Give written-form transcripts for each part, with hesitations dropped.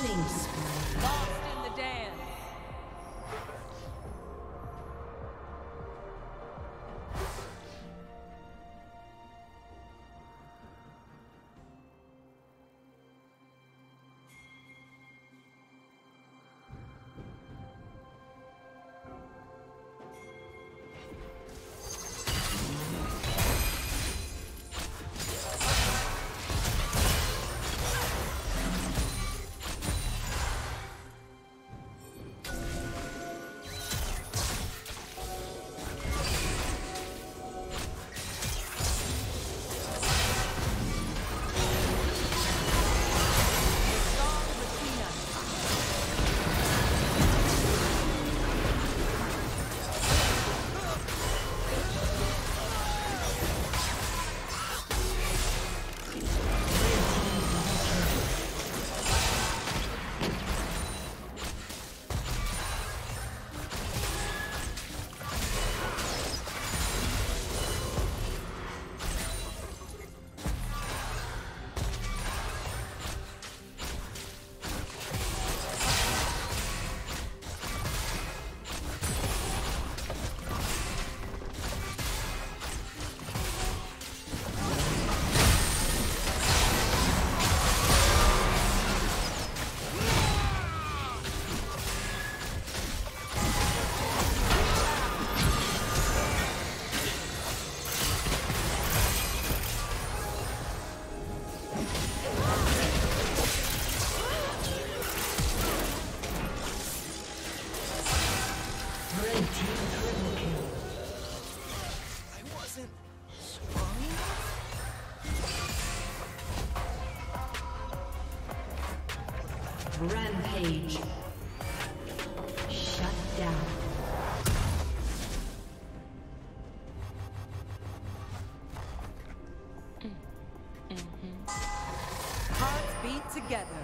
Killing spree. Lost in the dance. Rampage. Shut down. Hearts beat together.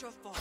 Your fault.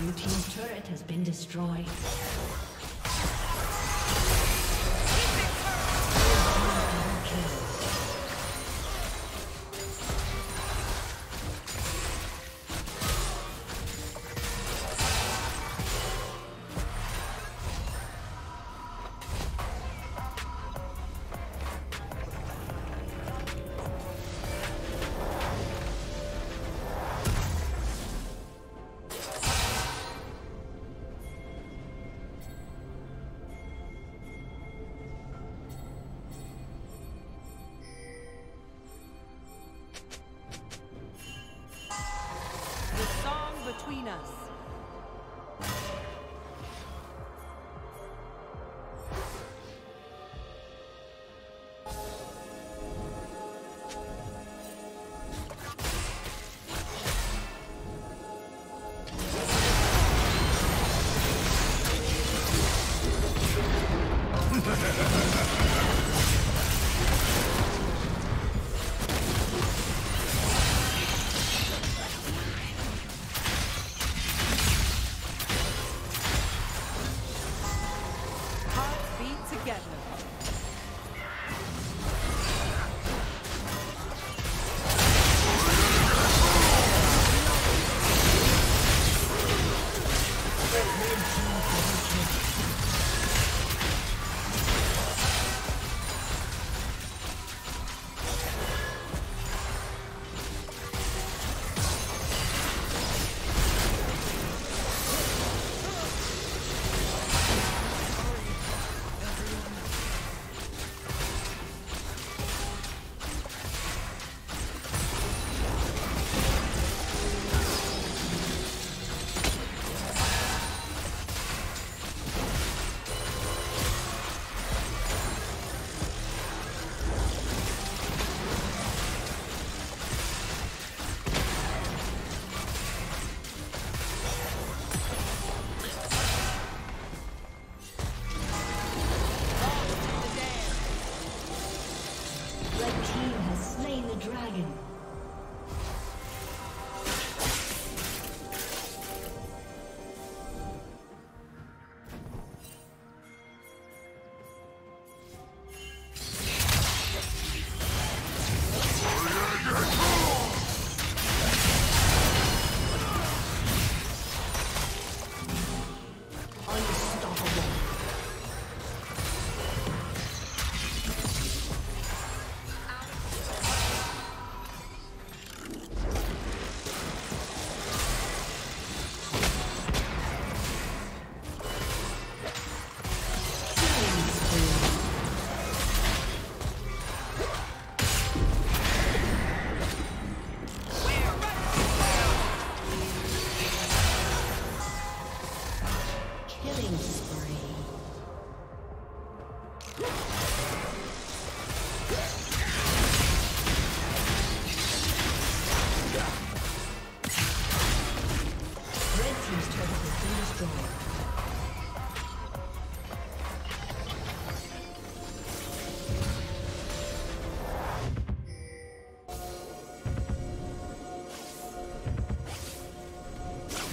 Blue team's turret has been destroyed. between us.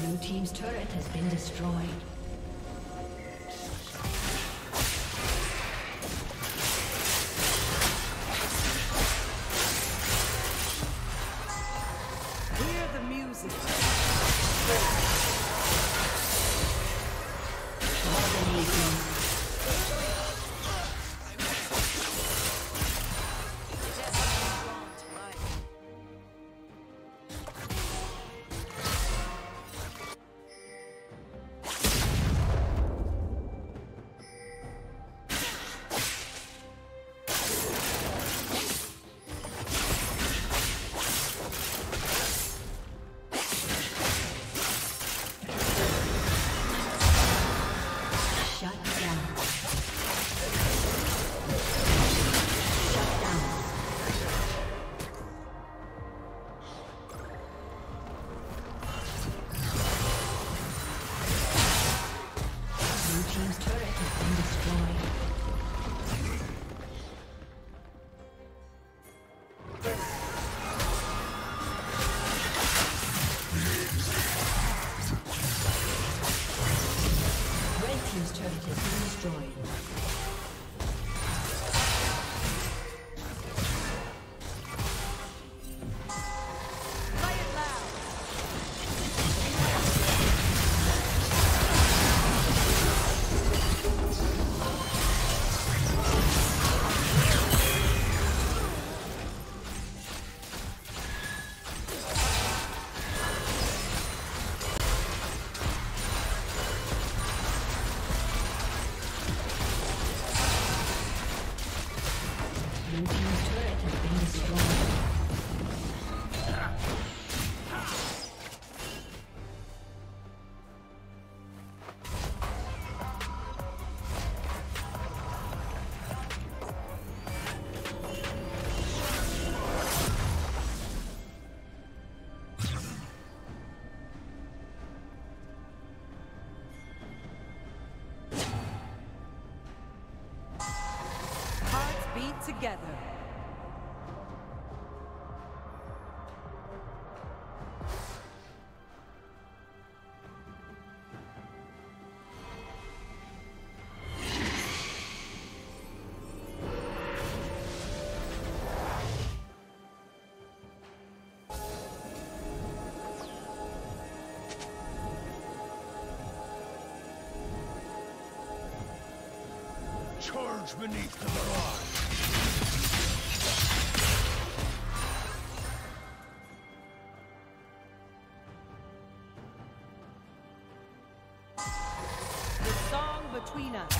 Blue team's turret has been destroyed. together. Charge beneath the barrage! The song between us.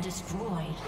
Destroyed.